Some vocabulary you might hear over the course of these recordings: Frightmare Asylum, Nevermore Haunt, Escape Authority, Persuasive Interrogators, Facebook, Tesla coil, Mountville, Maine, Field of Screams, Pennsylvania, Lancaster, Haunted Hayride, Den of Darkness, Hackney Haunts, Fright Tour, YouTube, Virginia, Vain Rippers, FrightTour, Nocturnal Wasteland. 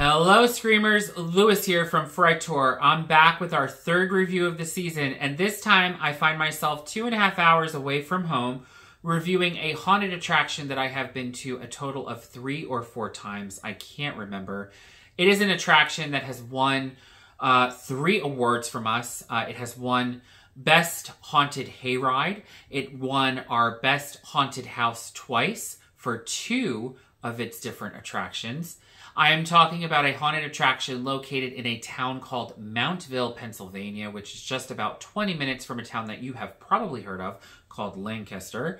Hello Screamers, Lewis here from Fright Tour. I'm back with our third review of the season, and this time I find myself 2.5 hours away from home reviewing a haunted attraction that I have been to a total of 3 or 4 times. I can't remember. It is an attraction that has won 3 awards from us. It has won Best Haunted Hayride. It won our Best Haunted House twice for 2 of its different attractions. I am talking about a haunted attraction located in a town called Mountville, Pennsylvania, which is just about 20 minutes from a town that you have probably heard of called Lancaster.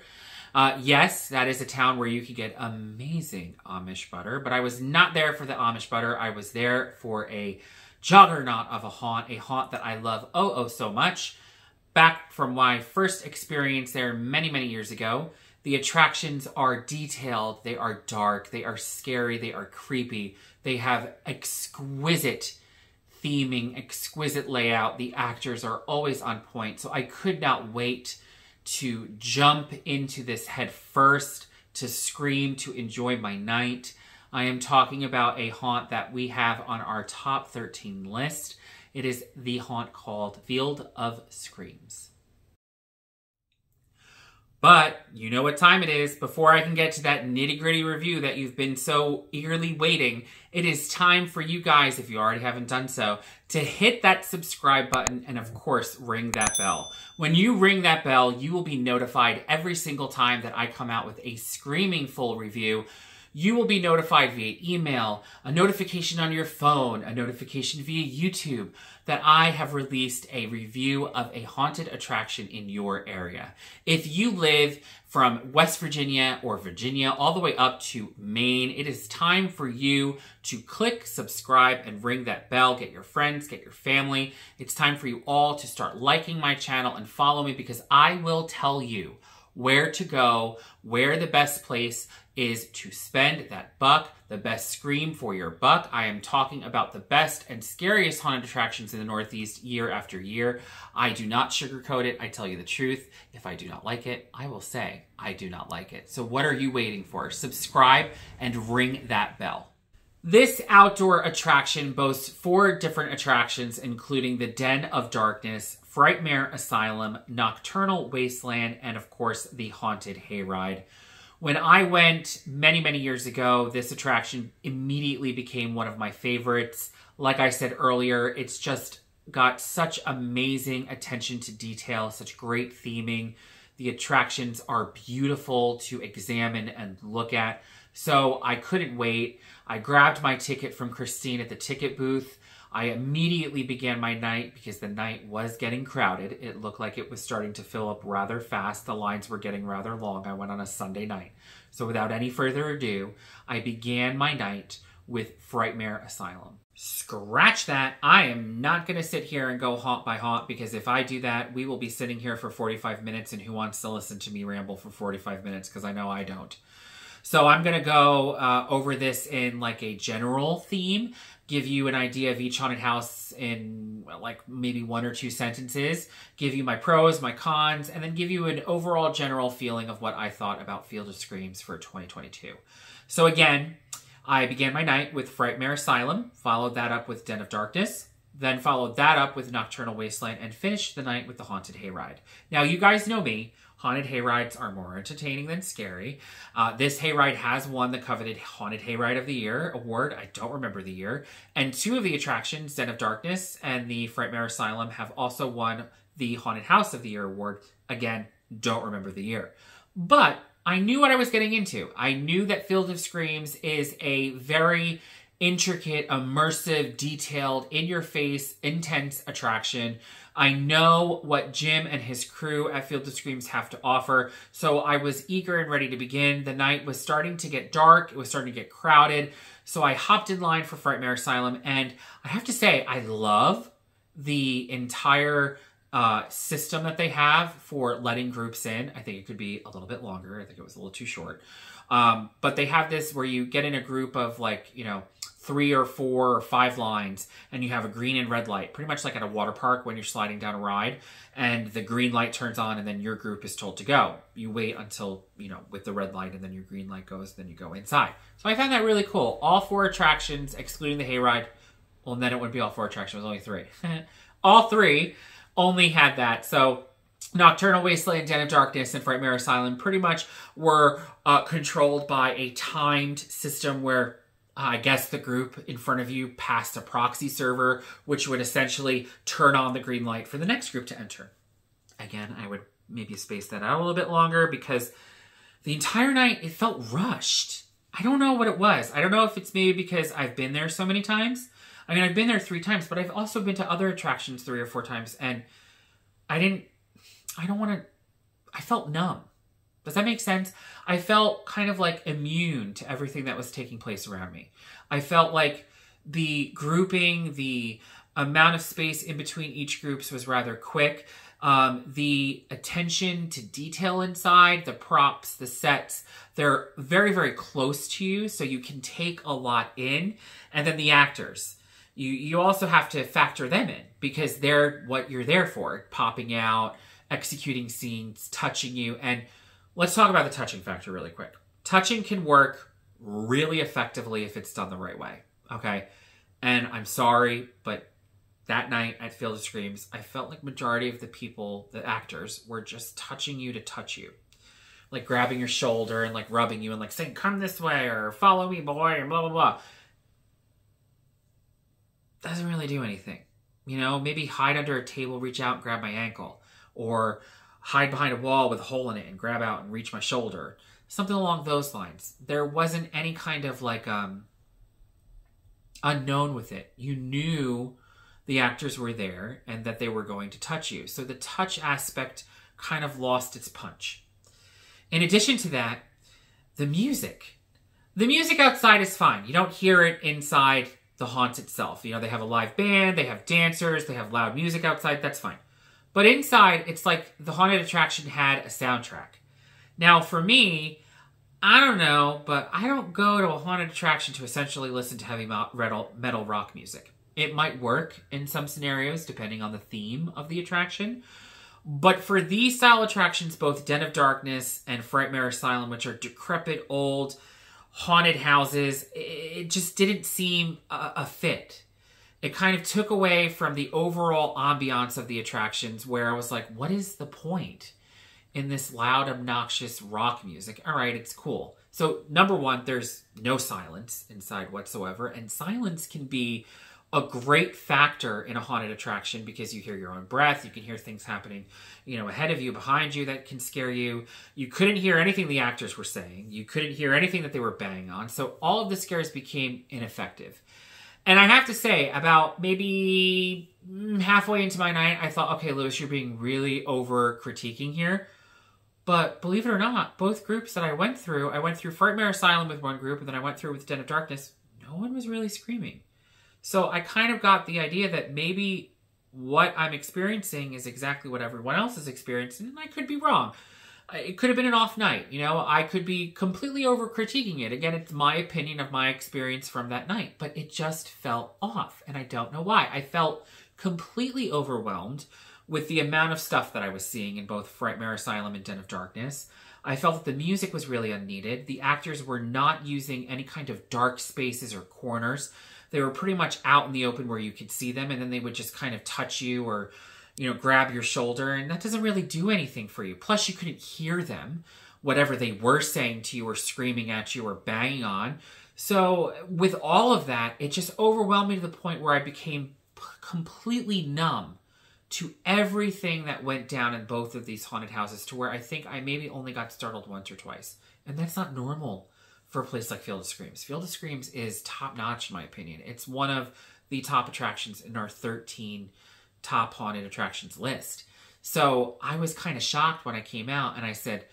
Yes, that is a town where you could get amazing Amish butter, but I was not there for the Amish butter. I was there for a juggernaut of a haunt that I love oh so much. Back from my first experience there many, many years ago. The attractions are detailed, they are dark, they are scary, they are creepy. They have exquisite theming, exquisite layout. The actors are always on point. So I could not wait to jump into this head first, to scream, to enjoy my night. I am talking about a haunt that we have on our top 13 list. It is the haunt called Field of Screams. But you know what time it is. Before I can get to that nitty-gritty review that you've been so eagerly waiting, it is time for you guys, if you already haven't done so, to hit that subscribe button and, of course, ring that bell. When you ring that bell, you will be notified every single time that I come out with a screaming full review. You will be notified via email, a notification on your phone, a notification via YouTube that I have released a review of a haunted attraction in your area. If you live from West Virginia or Virginia all the way up to Maine, it is time for you to click subscribe and ring that bell. Get your friends, get your family. It's time for you all to start liking my channel and follow me, because I will tell you where to go, where the best place is to spend that buck, the best scream for your buck. I am talking about the best and scariest haunted attractions in the Northeast year after year. I do not sugarcoat it. I tell you the truth. If I do not like it, I will say I do not like it. So what are you waiting for? Subscribe and ring that bell. This outdoor attraction boasts 4 different attractions, including the Den of Darkness, Frightmare Asylum, Nocturnal Wasteland, and of course, the Haunted Hayride. When I went many, many years ago, this attraction immediately became one of my favorites. Like I said earlier, it's just got such amazing attention to detail, such great theming. The attractions are beautiful to examine and look at. So I couldn't wait. I grabbed my ticket from Christine at the ticket booth. I immediately began my night because the night was getting crowded. It looked like it was starting to fill up rather fast. The lines were getting rather long. I went on a Sunday night. So without any further ado, I began my night with Frightmare Asylum. Scratch that. I am not going to sit here and go haunt by haunt, because if I do that, we will be sitting here for 45 minutes, and who wants to listen to me ramble for 45 minutes? Because I know I don't. So I'm going to go over this in like a general theme, give you an idea of each haunted house in like maybe 1 or 2 sentences, give you my pros, my cons, and then give you an overall general feeling of what I thought about Field of Screams for 2022. So again, I began my night with Frightmare Asylum, followed that up with Den of Darkness, then followed that up with Nocturnal Wasteland, and finished the night with the Haunted Hayride. Now, you guys know me. Haunted hayrides are more entertaining than scary. This hayride has won the coveted Haunted Hayride of the Year award. I don't remember the year. And 2 of the attractions, Den of Darkness and the Frightmare Asylum, have also won the Haunted House of the Year award. Again, don't remember the year. But I knew what I was getting into. I knew that Field of Screams is a very intricate, immersive, detailed, in-your-face, intense attraction. I know what Jim and his crew at Field of Screams have to offer, so I was eager and ready to begin. The night was starting to get dark. It was starting to get crowded, so I hopped in line for Frightmare Asylum, and I have to say, I love the entire system that they have for letting groups in. I think it could be a little bit longer. I think it was a little too short. But they have this where you get in a group of like, you know, 3 or 4 or 5 lines, and you have a green and red light, pretty much like at a water park when you're sliding down a ride, and the green light turns on, and then your group is told to go. You wait until, you know, with the red light, and then your green light goes, then you go inside. So I found that really cool. All 4 attractions, excluding the hayride, well, then it would be all 4 attractions, it was only 3. All 3 only had that. So Nocturnal Wasteland, Den of Darkness, and Frightmare Asylum pretty much were controlled by a timed system where I guess the group in front of you passed a proxy server, which would essentially turn on the green light for the next group to enter. Again, I would maybe space that out a little bit longer because the entire night it felt rushed. I don't know what it was. I don't know if it's maybe because I've been there so many times. I mean, I've been there 3 times, but I've also been to other attractions 3 or 4 times, and I felt numb. Does that make sense? I felt kind of like immune to everything that was taking place around me. I felt like the grouping, the amount of space in between each groups was rather quick. The attention to detail inside, the props, the sets, they're very, very close to you, so you can take a lot in. And then the actors. You also have to factor them in because they're what you're there for, popping out, executing scenes, touching you, and let's talk about the touching factor really quick. Touching can work really effectively if it's done the right way, okay? And I'm sorry, but that night at Field of Screams, I felt like majority of the people, the actors, were just touching you to touch you. Like grabbing your shoulder and like rubbing you and like saying, come this way or follow me, boy, and blah, blah, blah. Doesn't really do anything. You know, maybe hide under a table, reach out and grab my ankle. Or hide behind a wall with a hole in it and grab out and reach my shoulder. Something along those lines. There wasn't any kind of like unknown with it. You knew the actors were there and that they were going to touch you. So the touch aspect kind of lost its punch. In addition to that, the music. The music outside is fine. You don't hear it inside the haunt itself. You know, they have a live band, they have dancers, they have loud music outside. That's fine. But inside, it's like the haunted attraction had a soundtrack. Now, for me, I don't know, but I don't go to a haunted attraction to essentially listen to heavy metal rock music. It might work in some scenarios, depending on the theme of the attraction. But for these style attractions, both Den of Darkness and Frightmare Asylum, which are decrepit, old, haunted houses, it just didn't seem a fit. It kind of took away from the overall ambiance of the attractions where I was like, what is the point in this loud, obnoxious rock music? All right, it's cool. So number one, there's no silence inside whatsoever. And silence can be a great factor in a haunted attraction because you hear your own breath. You can hear things happening, you know, ahead of you, behind you that can scare you. You couldn't hear anything the actors were saying. You couldn't hear anything that they were banging on. So all of the scares became ineffective. And I have to say, about maybe halfway into my night, I thought, okay, Lewis, you're being really over-critiquing here. But believe it or not, both groups that I went through Frightmare Asylum with one group, and then I went through with Den of Darkness, no one was really screaming. So I kind of got the idea that maybe what I'm experiencing is exactly what everyone else is experiencing, and I could be wrong. It could have been an off night, you know? I could be completely over-critiquing it. Again, it's my opinion of my experience from that night, but it just fell off, and I don't know why. I felt completely overwhelmed with the amount of stuff that I was seeing in both Frightmare Asylum and Den of Darkness. I felt that the music was really unneeded. The actors were not using any kind of dark spaces or corners. They were pretty much out in the open where you could see them, and then they would just kind of touch you or, you know, grab your shoulder, and that doesn't really do anything for you. Plus, you couldn't hear them, whatever they were saying to you or screaming at you or banging on. So with all of that, it just overwhelmed me to the point where I became completely numb to everything that went down in both of these haunted houses, to where I think I maybe only got startled once or twice. And that's not normal for a place like Field of Screams. Field of Screams is top-notch, in my opinion. It's one of the top attractions in our 13 top haunted attractions list. So I was kind of shocked when I came out, and I said,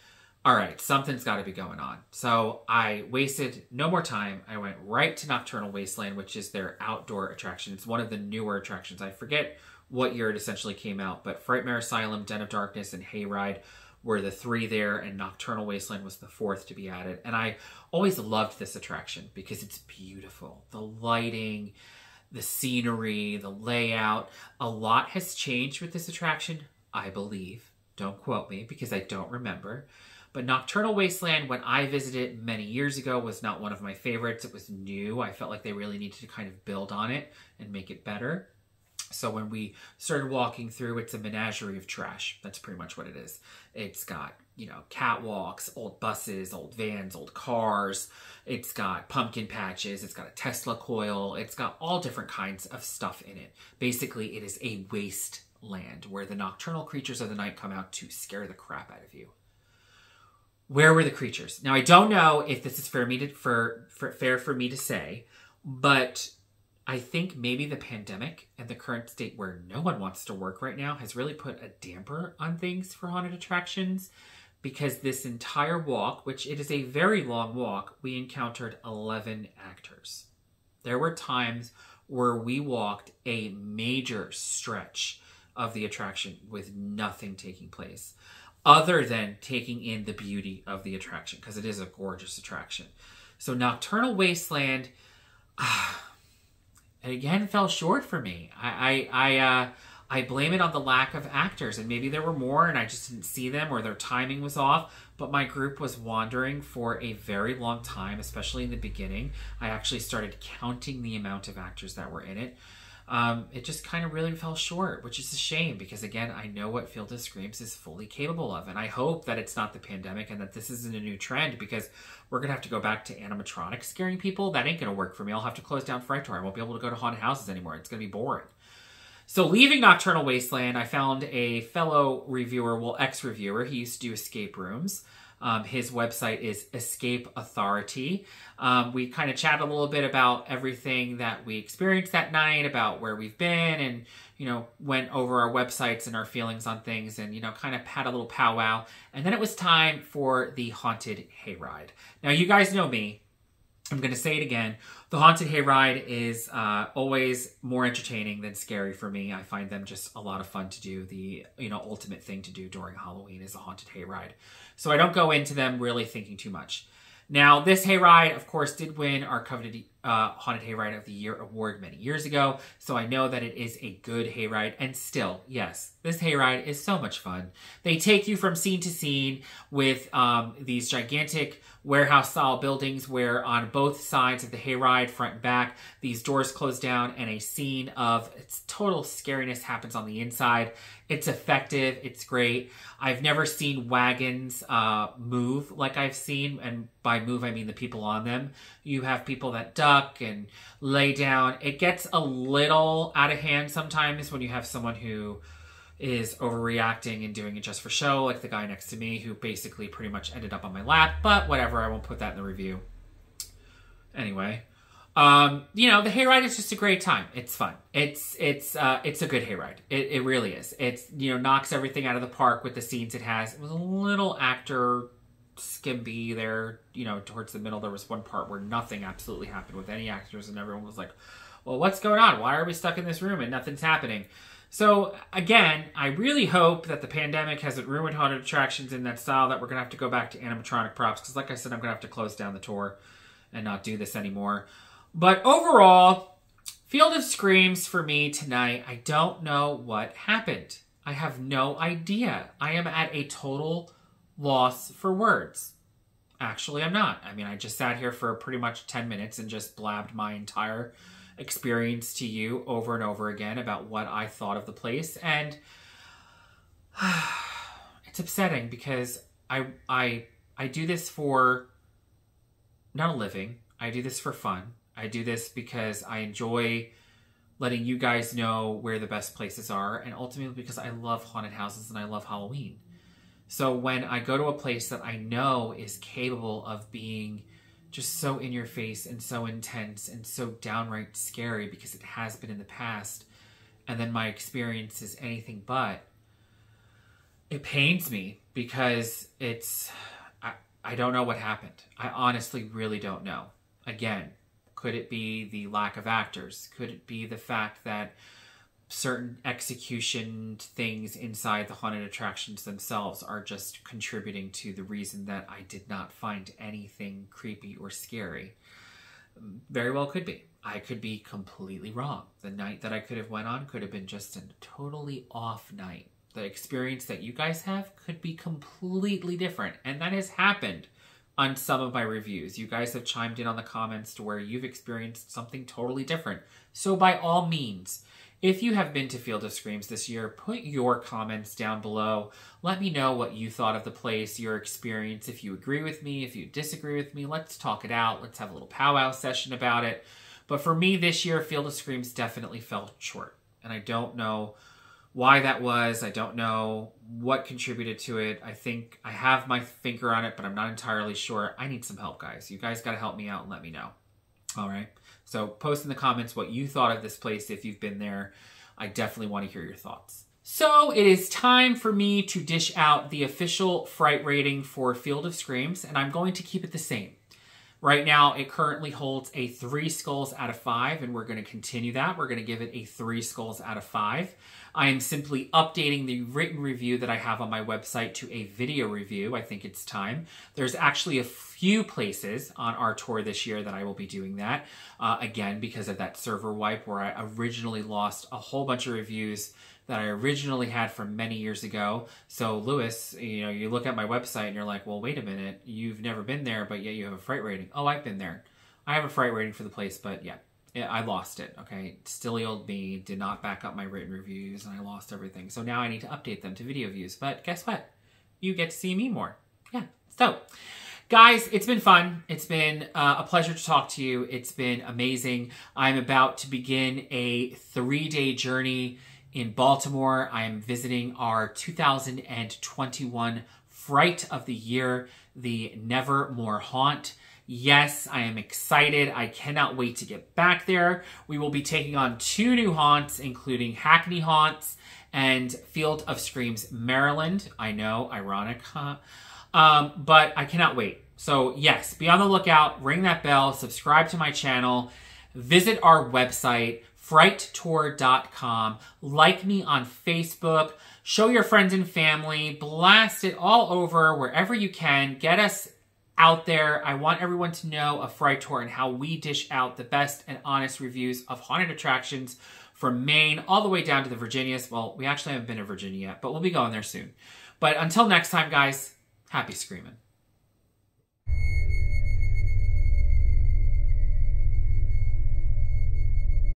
all right, something's got to be going on. So I wasted no more time. I went right to Nocturnal Wasteland, which is their outdoor attraction. It's one of the newer attractions. I forget what year it essentially came out, but Frightmare Asylum, Den of Darkness, and Hayride were the three there, and Nocturnal Wasteland was the fourth to be added. And I always loved this attraction because it's beautiful. The lighting, the scenery, the layout, a lot has changed with this attraction, I believe. Don't quote me because I don't remember. But Nocturnal Wasteland, when I visited many years ago, was not one of my favorites. It was new. I felt like they really needed to kind of build on it and make it better. So when we started walking through, it's a menagerie of trash. That's pretty much what it is. It's got, you know, catwalks, old buses, old vans, old cars. It's got pumpkin patches. It's got a Tesla coil. It's got all different kinds of stuff in it. Basically, it is a wasteland where the nocturnal creatures of the night come out to scare the crap out of you. Where were the creatures? Now, I don't know if this is fair for me to say, but I think maybe the pandemic and the current state where no one wants to work right now has really put a damper on things for haunted attractions, because this entire walk, which it is a very long walk, we encountered 11 actors. There were times where we walked a major stretch of the attraction with nothing taking place, other than taking in the beauty of the attraction, because it is a gorgeous attraction. So Nocturnal Wasteland, again, fell short for me. I blame it on the lack of actors, and maybe there were more and I just didn't see them, or their timing was off, but my group was wandering for a very long time, especially in the beginning. I actually started counting the amount of actors that were in it. It just kind of really fell short, which is a shame, because again, I know what Field of Screams is fully capable of, and I hope that it's not the pandemic and that this isn't a new trend, because we're going to have to go back to animatronics scaring people. That ain't going to work for me. I'll have to close down Fright Tour. I won't be able to go to haunted houses anymore. It's going to be boring. So leaving Nocturnal Wasteland, I found a fellow reviewer, well, ex-reviewer. He used to do escape rooms. His website is Escape Authority. We kind of chatted a little bit about everything that we experienced that night, about where we've been, and, you know, went over our websites and our feelings on things, and, you know, kind of had a little powwow. And then it was time for the Haunted Hayride. Now, you guys know me. I'm going to say it again. The Haunted Hayride is always more entertaining than scary for me. I find them just a lot of fun to do. The, you know, ultimate thing to do during Halloween is a Haunted Hayride. So I don't go into them really thinking too much. Now, this hayride, of course, did win our coveted Haunted Hayride of the Year award many years ago. So I know that it is a good hayride. And still, yes, this hayride is so much fun. They take you from scene to scene with these gigantic warehouse-style buildings where on both sides of the hayride, front and back, these doors close down and a scene of its total scariness happens on the inside. It's effective. It's great. I've never seen wagons move like I've seen. And by move, I mean the people on them. You have people that duck and lay down. It gets a little out of hand sometimes when you have someone who is overreacting and doing it just for show, like the guy next to me who basically pretty much ended up on my lap, but whatever, I won't put that in the review. Anyway, you know, the hayride is just a great time. It's fun. It's a good hayride. It really is. It's, you know, knocks everything out of the park with the scenes it has. It was a little actor skimby there, you know, towards the middle. There was one part where nothing absolutely happened with any actors, and everyone was like, well, what's going on? Why are we stuck in this room and nothing's happening? So, again, I really hope that the pandemic hasn't ruined haunted attractions in that style, that we're going to have to go back to animatronic props, because like I said, I'm going to have to close down the tour and not do this anymore. But overall, Field of Screams for me tonight, I don't know what happened. I have no idea. I am at a total loss for words. Actually, I'm not. I mean, I just sat here for pretty much 10 minutes and just blabbed my entire experience to you over and over again about what I thought of the place, and it's upsetting because I do this for not a living. I do this for fun. I do this because I enjoy letting you guys know where the best places are, and ultimately because I love haunted houses and I love Halloween. So when I go to a place that I know is capable of being just so in your face and so intense and so downright scary, because it has been in the past, and then my experience is anything but, it pains me because it's, I don't know what happened. I honestly really don't know. Again, could it be the lack of actors? Could it be the fact that certain execution things inside the haunted attractions themselves are just contributing to the reason that I did not find anything creepy or scary. Very well could be. I could be completely wrong. The night that I could have went on could have been just a totally off night. The experience that you guys have could be completely different. And that has happened on some of my reviews. You guys have chimed in on the comments to where you've experienced something totally different. So by all means, if you have been to Field of Screams this year, put your comments down below. Let me know what you thought of the place, your experience, if you agree with me, if you disagree with me. Let's talk it out. Let's have a little powwow session about it. But for me this year, Field of Screams definitely fell short. And I don't know why that was. I don't know what contributed to it. I think I have my finger on it, but I'm not entirely sure. I need some help, guys. You guys got to help me out and let me know. All right. So post in the comments what you thought of this place if you've been there. I definitely want to hear your thoughts. So it is time for me to dish out the official fright rating for Field of Screams, and I'm going to keep it the same. Right now, it currently holds a 3 skulls out of 5, and we're going to continue that. We're going to give it a 3 skulls out of 5. I am simply updating the written review that I have on my website to a video review. I think it's time. There's actually a few places on our tour this year that I will be doing that, again, because of that server wipe where I originally lost a whole bunch of reviews that I originally had from many years ago. So Lewis, you know, you look at my website and you're like, well, wait a minute, you've never been there, but yet you have a fright rating. Oh, I've been there. I have a fright rating for the place, but yeah, I lost it, okay? Silly old me did not back up my written reviews and I lost everything. So now I need to update them to video views, but guess what? You get to see me more. Yeah, so guys, it's been fun. It's been a pleasure to talk to you. It's been amazing. I'm about to begin a 3-day journey in Baltimore. I am visiting our 2021 Fright of the Year, the Nevermore Haunt. Yes, I am excited. I cannot wait to get back there. We will be taking on 2 new haunts, including Hackney Haunts and Field of Screams, Maryland. I know, ironic, huh? But I cannot wait. So yes, be on the lookout, ring that bell, subscribe to my channel, visit our website, frighttour.com. Like me on Facebook. Show your friends and family. Blast it all over wherever you can. Get us out there. I want everyone to know of Fright Tour and how we dish out the best and honest reviews of haunted attractions from Maine all the way down to the Virginias. Well, we actually haven't been to Virginia yet, but we'll be going there soon. But until next time, guys, happy screaming.